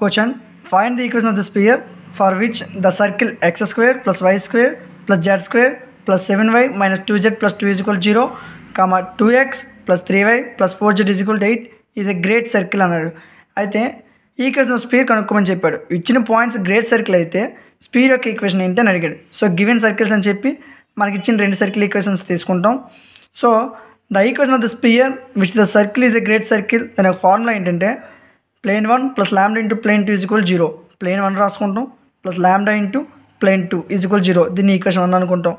Question. Find the equation of the sphere for which the circle x square plus y square plus z square plus 7y minus 2z plus 2 is equal to 0, comma 2x plus 3y plus 4z is equal to 8 is a great circle. Aithe equation of sphere kanukomani cheppadu. Ichina points great circle aithe sphere yokka equation enti ani adigadu. So given circles ani cheppi manaki ichina rendu circle equations teesukuntam. So the equation of the sphere which the circle is a great circle, then a formula entante plane 1 plus lambda into plane 2 is equal to 0. Plane 1 రాసుకుంటాం plus lambda into plane 2 is equal to 0. దీన్ని equation 1 అనుకుంటాం.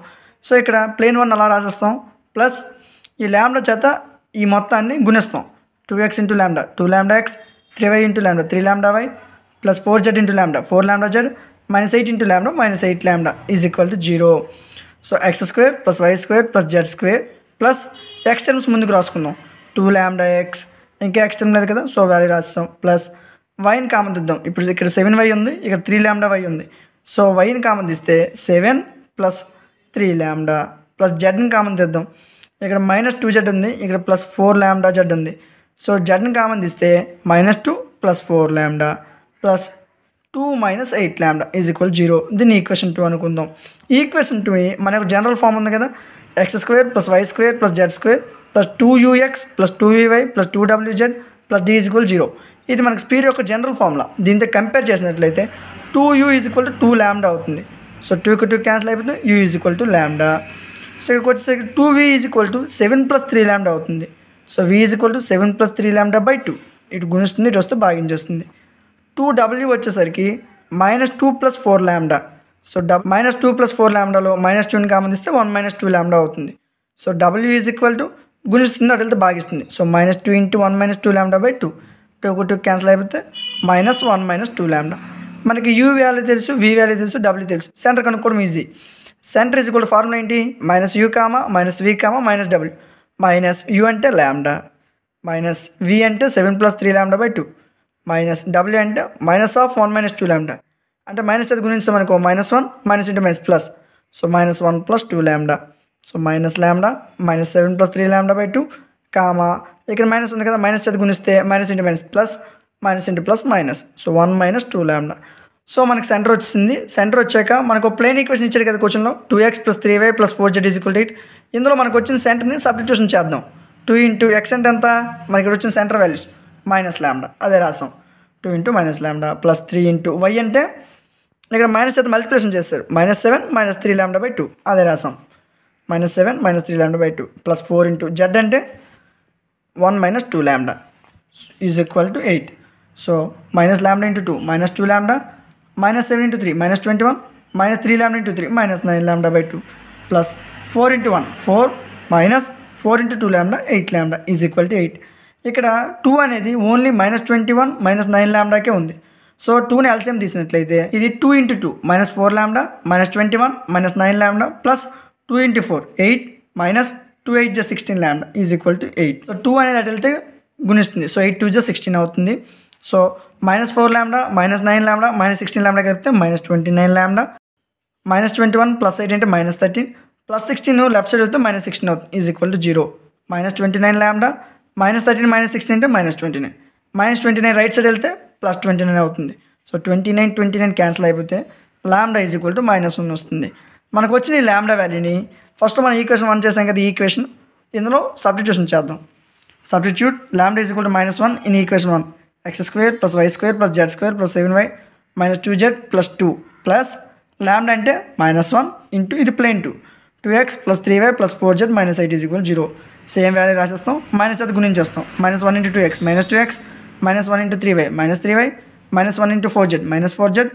So ఇక్కడ plane 1 అలా రాసేస్తాం, plus ఈ lambda చేత ఈ మొత్తాన్ని గుణిస్తాం. 2x into lambda 2 lambda x, 3y into lambda 3 lambda y, plus 4z into lambda 4 lambda z, minus 8 into lambda minus 8 lambda is equal to 0. So x square plus y square plus z square plus x terms ముందుకు రాసుకుందాం. 2 lambda x, ఇంకా x term లేదు కదా, so value రాస్తాం. Plus yని common తీద్దాం. ఇప్పుడు ఇక్కడ 7y ఉంది, ఇక్కడ 3 lambda y ఉంది. సో yని కామన్ తీస్తే 7 ప్లస్ 3 lambda, ప్లస్ zని కామన్ తీద్దాం. ఇక్కడ మైనస్ 2z ఉంది, ఇక్కడ ప్లస్ 4 lambda z ఉంది. సో zని కామన్ తీస్తే minus 2 plus 4 lambda plus 2 minus 8 lambda is equal 0. దీన్ని ఈక్వేషన్ 2 అనుకుందాం. ఈ ఈక్వేషన్ 2 మనకు జనరల్ ఫామ్ ఉంది కదా, x square plus why square plus Z square plus 2ux plus 2vy plus 2wz plus d is equal 0. ఇది మనకు sphere యొక్క general formula. దీంతో కంపేర్ చేసినట్లయితే 2u is equal to 2 lambda అవుతుంది. సో 2 కి 2 క్యాన్సిల్ అయిపోతుంది, u is equal to lambda. So ఇక్కడికి వచ్చేసరికి 2v is equal to 7 plus 3 lambda అవుతుంది. So v is equal to 7 plus 3 lambda by 2. ఇటు గుణిస్తుంది, ఇటు వస్తూ భాగించేస్తుంది. 2w వచ్చేసరికి minus 2 plus 4 lambda. So minus 2 plus 4 ల్యాండాలో మైనస్ 2ని కామన్ ఇస్తే 1 మైనస్ 2 ల్యాండా అవుతుంది. So w is equal to గుణిస్తుంది, అటు భాగిస్తుంది. సో మైనస్ 2 into 1 minus 2 ల్యాండా బై 2. 2 కి 2 క్యాన్సిల్ అయిపోతే మైనస్ 1 minus 2 ల్యాండా. మనకి u వాల్యూ తెలుసు, v వాల్యూ తెలుసు, w తెలుసు. సెంటర్ కనుక్కోవడం easy. Centre is equal to formula ఏంటి, minus u comma minus v comma minus w. Minus u అంటే ల్యాండా, మైనస్ v అంటే 7 plus 3 lambda by 2, minus w అంటే minus of 1 minus 2 ల్యాండా. అంటే minus అది గుణించాం అనుకో, -1 minus into minus plus. So -1 plus 2 ల్యాండా. So minus lambda minus 7 plus 3 lambda by 2, comma ఇక్కడ మైనస్ ఉంది కదా, మైనస్ చేత గుణిస్తే minus into minus plus, minus into plus minus. So 1 minus 2 ల్యాండా. సో మనకు సెంటర్ వచ్చింది. సెంటర్ వచ్చాక మనకు ప్లేన్ ఈక్వేషన్ ఇచ్చారు కదా క్వశ్చన్లో, 2x plus 3y plus 4z is equal to 8. ఇందులో మనకు వచ్చిన సెంటర్ని సబ్స్టిట్యూషన్ చేద్దాం. 2 into x అంటే ఎంత, మనకి ఇక్కడ వచ్చిన సెంటర్ వాల్యూస్ మైనస్ ల్యాండా, అదే రాసాం. 2 into minus lambda plus 3 into y అంటే ఇక్కడ మైనస్ చేత మల్టిప్లికేషన్ చేస్తారు, -7 minus 3 ల్యాండా బై 2, అదే రాసాం. -7 minus 3 lambda by 2 plus 4 into z అంటే 1 minus 2 lambda is equal to 8. So minus lambda into 2 minus 2 lambda, minus 7 into 3 minus 21, minus 3 lambda into 3 minus 9 lambda by 2, plus 4 into 1 4 minus 4 into 2 lambda 8 lambda is equal to 8. ఇక్కడ 2 అనేది only -21 minus 9 lambdaకే ఉంది. So 2ని LCM తీసినట్లయితే ఇది 2 into 2 minus 4 lambda minus 21 minus 9 lambda plus 2 into 4 8 minus 2 8 j 16 lambda is equal to 8. So 2 అనేది అటు వెళ్తే గుణిస్తుంది, so 8 2 j 16 అవుతుంది. సో -4 lambda -9 lambda -16 lambda కలిపితే -29 lambda, -21 ప్లస్ 8 అంటే -13 ప్లస్ 16 లెఫ్ట్ సైడ్ వస్తే -16 అవుతుంది ఈజ్ ఈక్వల్ టు 0. -29 lambda -13 -16 అంటే -29, -29 రైట్ సైడ్ వెళ్తే +29 అవుతుంది. సో 29 క్యాన్సిల్ అయిపోతే lambda ఈజ్ ఈక్వల్ టు -1 వస్తుంది. మనకు వచ్చిన ఈ ల్యాండా వాల్యూని ఫస్ట్ మనం ఈక్వేషన్ 1 చేసాం కదా, ఈ ఈక్వేషన్ ఇందులో సబ్స్టిట్యూషన్ చేద్దాం. Substitute lambda is equal to -1 in equation 1, x square plus why square plus Z square plus 7y minus 2z plus 2 plus lambda అంటే -1 ఇంటూ ఇది plane 2, 2x plus 3y plus 4z minus 8 is equal 0. Same value రాసేస్తాం, minus అది గుణించేస్తాం. -1 into 2x -2x -1 into 3y -3y -1 into 4z -4z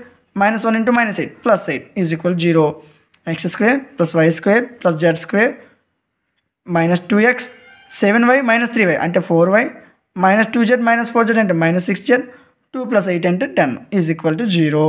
-1 into -8 plus 8 is equal 0. x square plus y square plus z square minus 2x 7y minus 3y అంటే 4y minus 2z minus 4z అంటే minus 6z 2 plus 8 అంటే 10 is equal to 0.